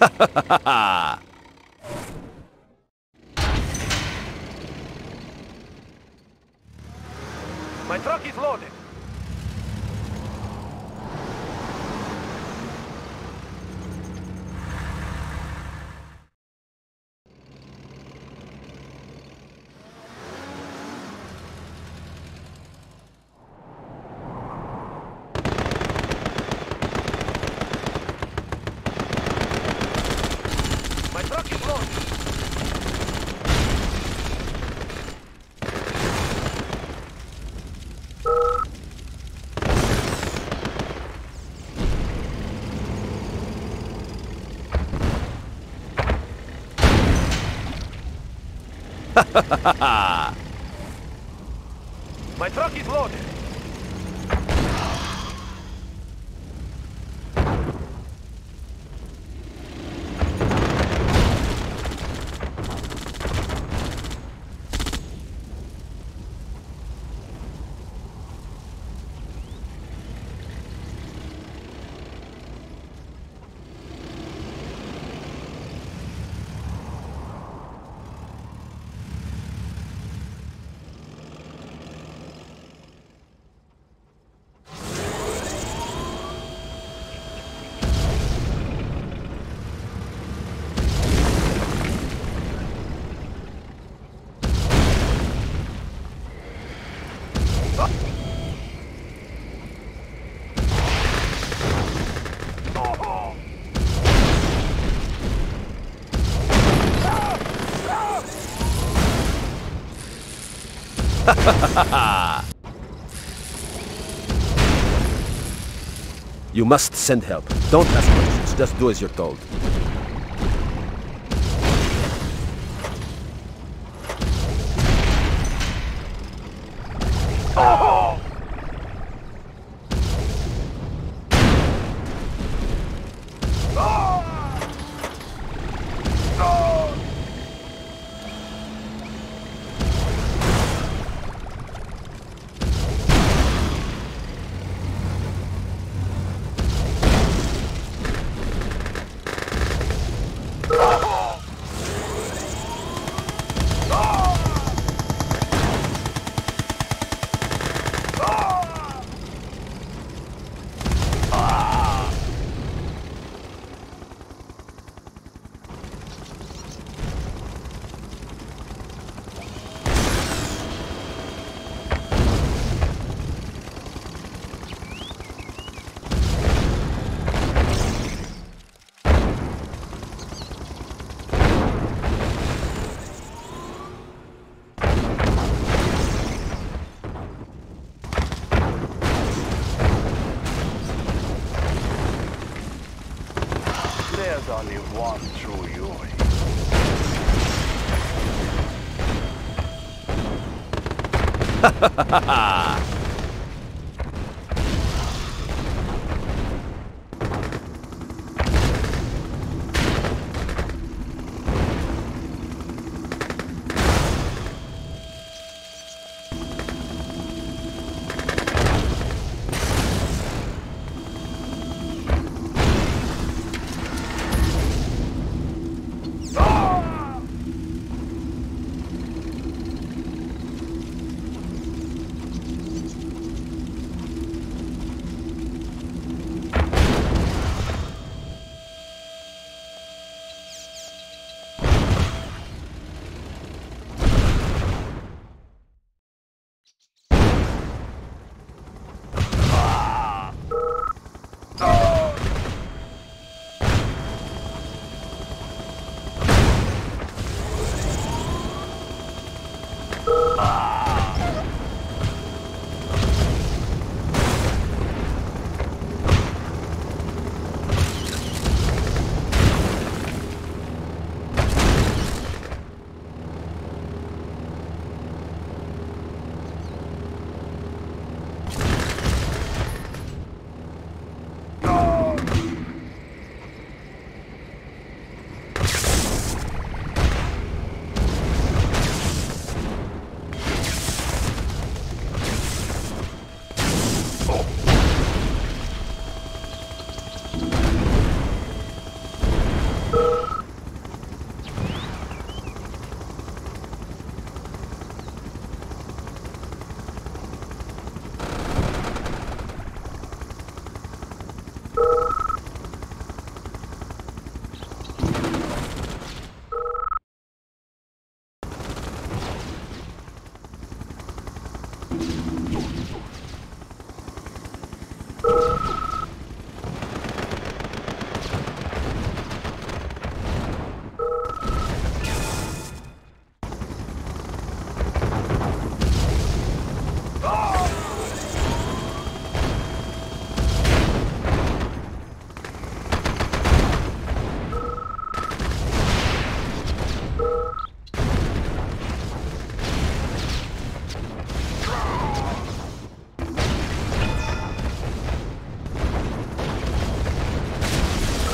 Ha ha ha ha! My truck is loaded. My truck is loaded. You must send help. Don't ask questions, just do as you're told. There's only one true Yuri. Ha ha ha ha ha!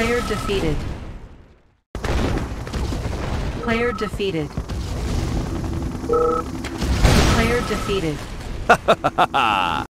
Player defeated. Player defeated. Player defeated.